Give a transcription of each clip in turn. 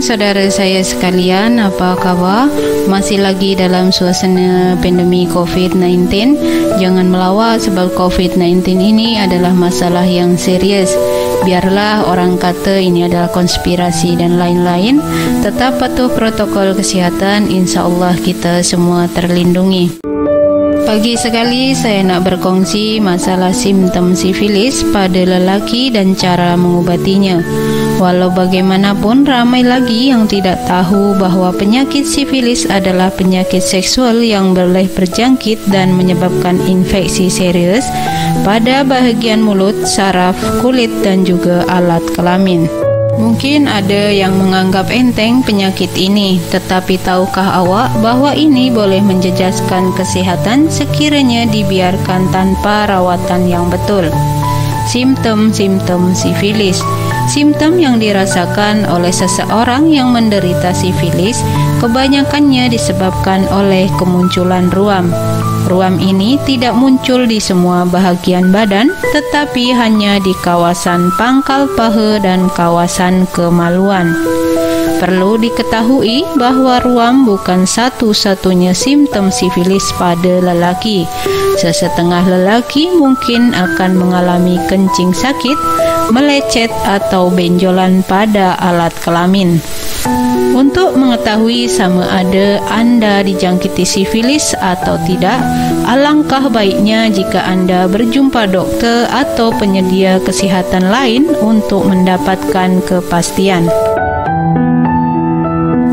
saudara saya sekalian, apa kabar? Masih lagi dalam suasana pandemi COVID-19. Jangan melawak sebab COVID-19 ini adalah masalah yang serius. Biarlah orang kata ini adalah konspirasi dan lain-lain. Tetap patuh protokol kesehatan, insya Allah kita semua terlindungi. Pagi sekali saya nak berkongsi masalah simptom sifilis pada lelaki dan cara mengobatinya. Walau bagaimanapun ramai lagi yang tidak tahu bahwa penyakit sifilis adalah penyakit seksual yang boleh berjangkit dan menyebabkan infeksi serius pada bahagian mulut, saraf, kulit dan juga alat kelamin. Mungkin ada yang menganggap enteng penyakit ini, tetapi tahukah awak bahwa ini boleh menjejaskan kesehatan sekiranya dibiarkan tanpa rawatan yang betul. Simptom-simptom sifilis. Simptom yang dirasakan oleh seseorang yang menderita sifilis kebanyakannya disebabkan oleh kemunculan ruam. Ruam ini tidak muncul di semua bahagian badan, tetapi hanya di kawasan pangkal paha dan kawasan kemaluan. Perlu diketahui bahwa ruam bukan satu-satunya simptom sifilis pada lelaki. Sesetengah lelaki mungkin akan mengalami kencing sakit, melecet atau benjolan pada alat kelamin. Untuk mengetahui sama ada Anda dijangkiti sifilis atau tidak, alangkah baiknya jika Anda berjumpa dokter atau penyedia kesehatan lain untuk mendapatkan kepastian.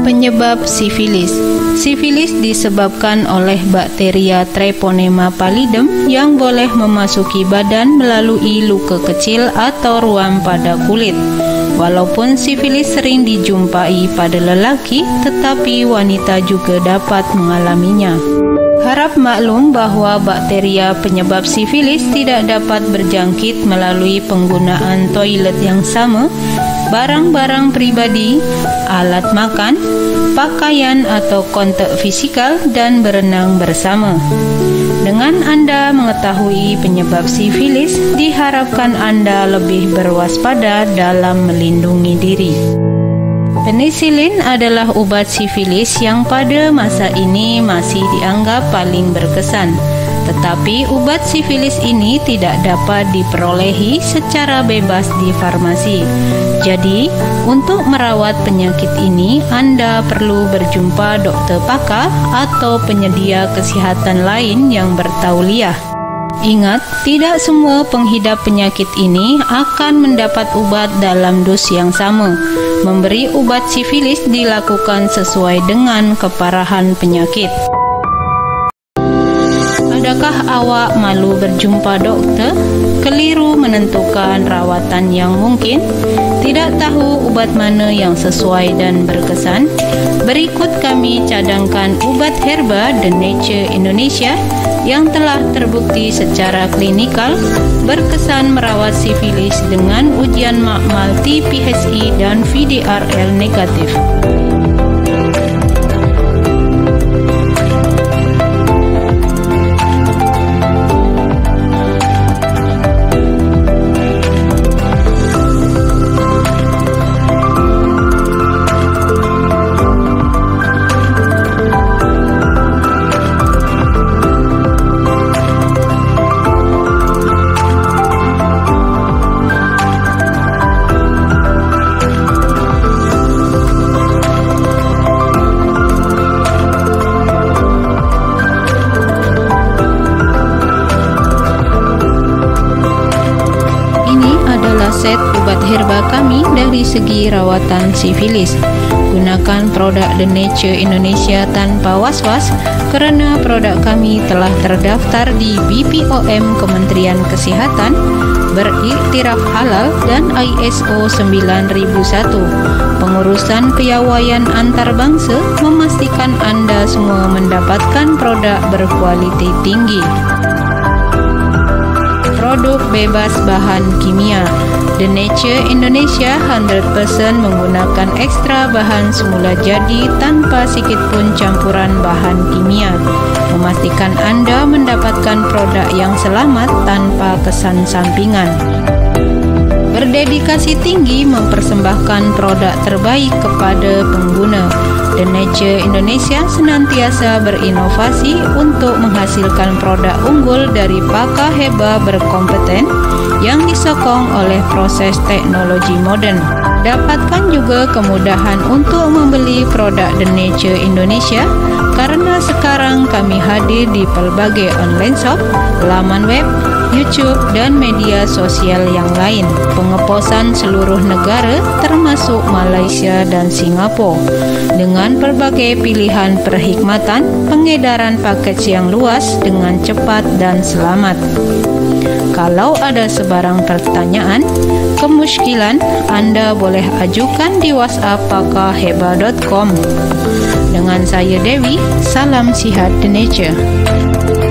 Penyebab sifilis. Sifilis disebabkan oleh bakteria Treponema pallidum yang boleh memasuki badan melalui luka kecil atau ruam pada kulit. Walaupun sifilis sering dijumpai pada lelaki, tetapi wanita juga dapat mengalaminya. Harap maklum bahwa bakteria penyebab sifilis tidak dapat berjangkit melalui penggunaan toilet yang sama, barang-barang pribadi, alat makan, pakaian atau kontak fisikal, dan berenang bersama. Dengan Anda mengetahui penyebab sifilis, diharapkan Anda lebih berwaspada dalam melindungi diri. Penisilin adalah obat sifilis yang pada masa ini masih dianggap paling berkesan. Tetapi obat sifilis ini tidak dapat diperolehi secara bebas di farmasi. Jadi, untuk merawat penyakit ini, Anda perlu berjumpa dokter pakar atau penyedia kesehatan lain yang bertauliah. Ingat, tidak semua pengidap penyakit ini akan mendapat obat dalam dos yang sama. Memberi obat sifilis dilakukan sesuai dengan keparahan penyakit. Adakah awak malu berjumpa dokter? Keliru menentukan rawatan yang mungkin? Tidak tahu obat mana yang sesuai dan berkesan? Berikut kami cadangkan obat herba De Nature Indonesia yang telah terbukti secara klinikal berkesan merawat sifilis dengan ujian makmal TPHI dan VDRL negatif. Set obat herba kami dari segi rawatan sifilis. Gunakan produk De Nature Indonesia tanpa was-was karena produk kami telah terdaftar di BPOM Kementerian Kesehatan, beriktiraf halal dan ISO 9001. Pengurusan Kepiawaian Antarbangsa memastikan Anda semua mendapatkan produk berkualiti tinggi. Produk bebas bahan kimia. De Nature Indonesia 100% menggunakan ekstra bahan semula jadi tanpa sedikit pun campuran bahan kimia. Memastikan Anda mendapatkan produk yang selamat tanpa kesan sampingan. berdedikasi tinggi mempersembahkan produk terbaik kepada pengguna. De Nature Indonesia senantiasa berinovasi untuk menghasilkan produk unggul dari pakar heba berkompeten yang disokong oleh proses teknologi modern. Dapatkan juga kemudahan untuk membeli produk De Nature Indonesia karena sekarang kami hadir di pelbagai online shop, laman web, YouTube, dan media sosial yang lain. Pengeposan seluruh negara termasuk Malaysia dan Singapura. Dengan berbagai pilihan perkhidmatan, pengedaran paket yang luas dengan cepat dan selamat. Kalau ada sebarang pertanyaan, kemusykilan, Anda boleh ajukan di WhatsApp pakahheba.com. Dengan saya Dewi, salam sihat De Nature.